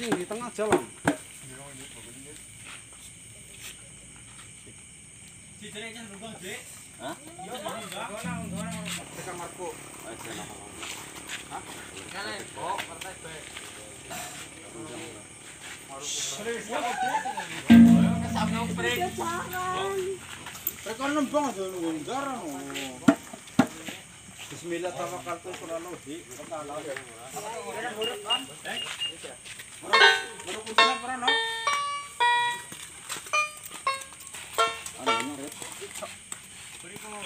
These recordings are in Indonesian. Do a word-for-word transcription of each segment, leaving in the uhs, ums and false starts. Di tengah jalan. Cicerenya berubah deh. Hah? Iya, enggak. Ke kamarku. Aja lah. Hah? Kene, kok partai B. Serius, kok deh. Kesambung prek. Rekon nembang dulu ngar. Bismillah tawakal tu selalu di kepala. Ada buruk kan? Eh. Buruk usaha pernah no? Anu rep. Beri kau.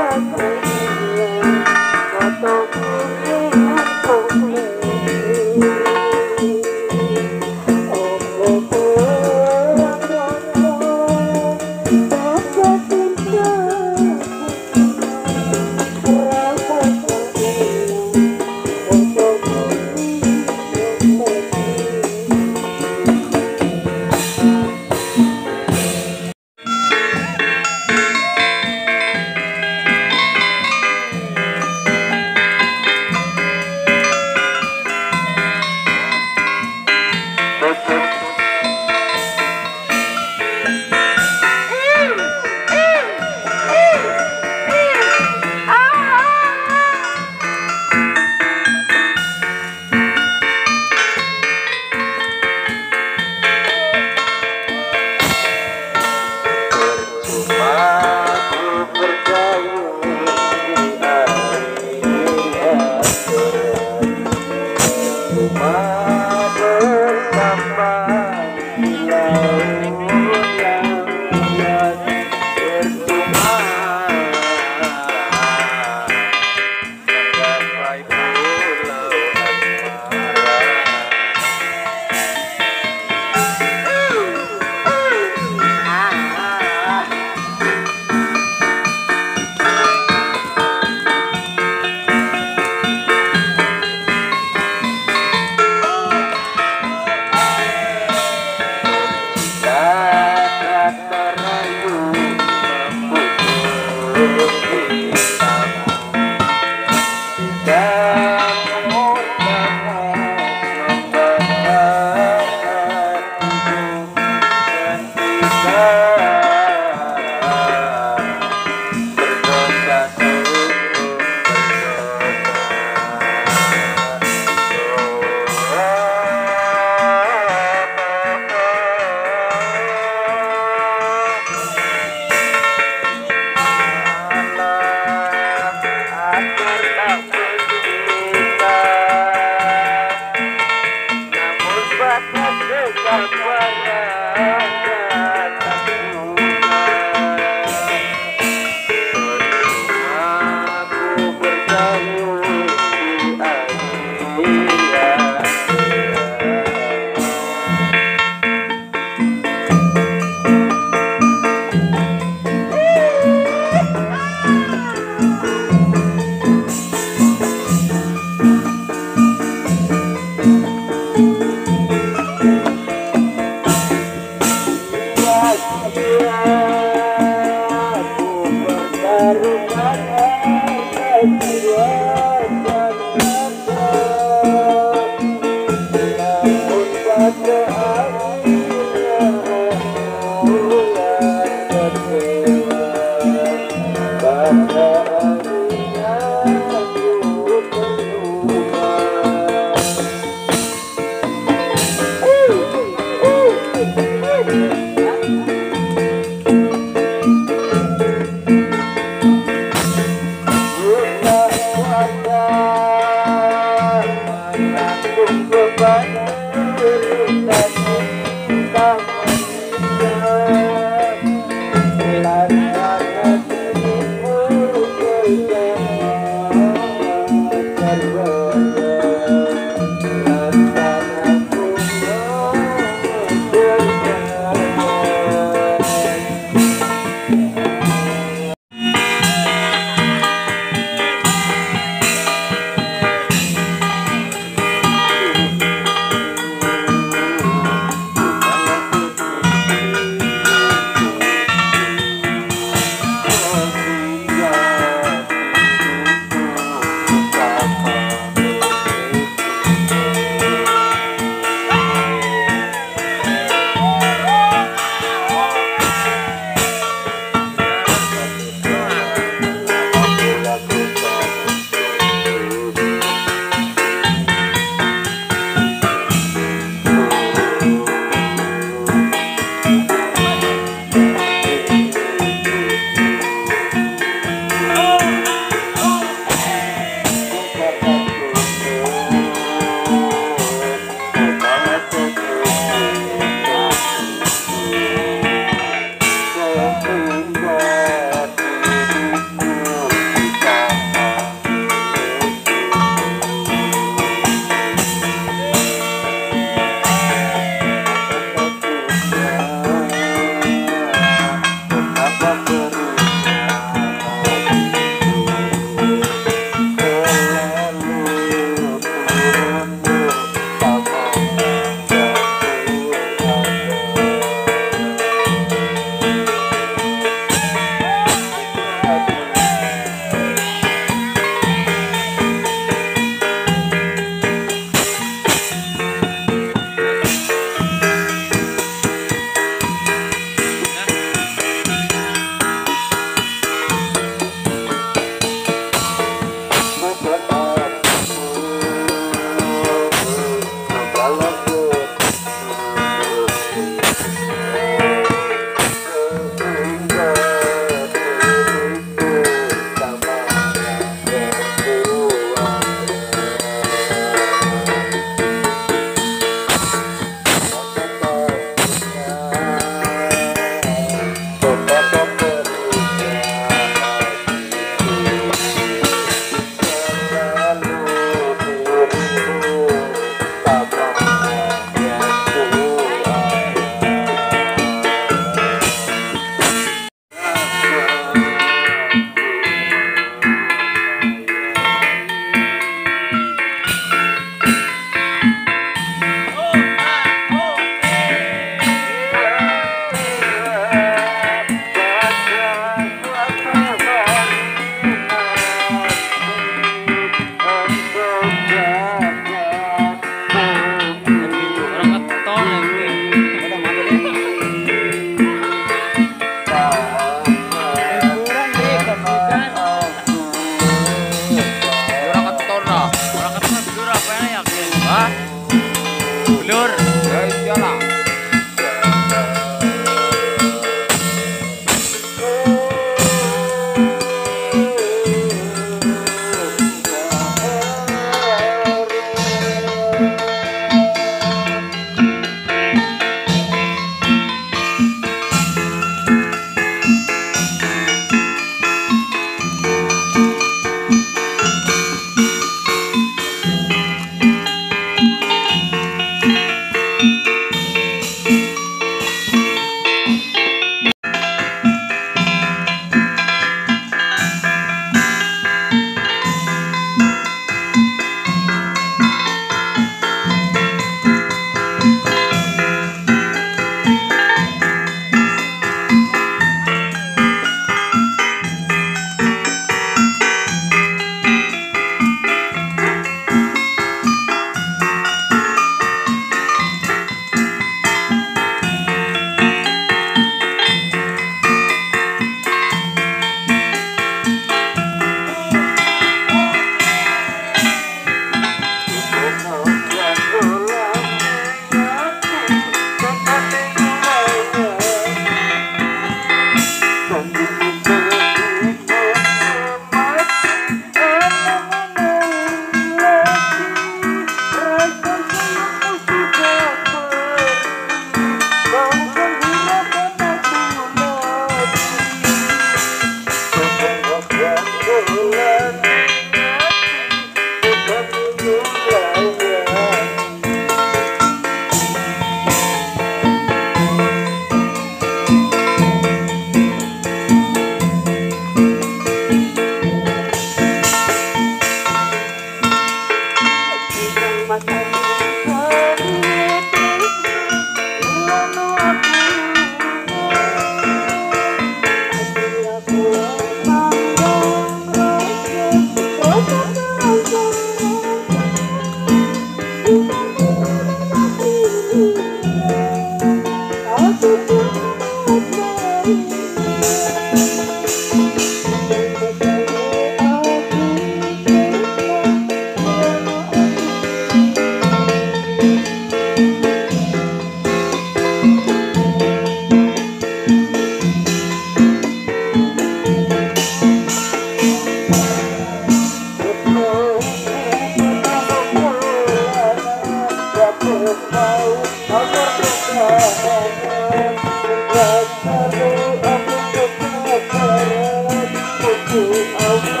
Oh,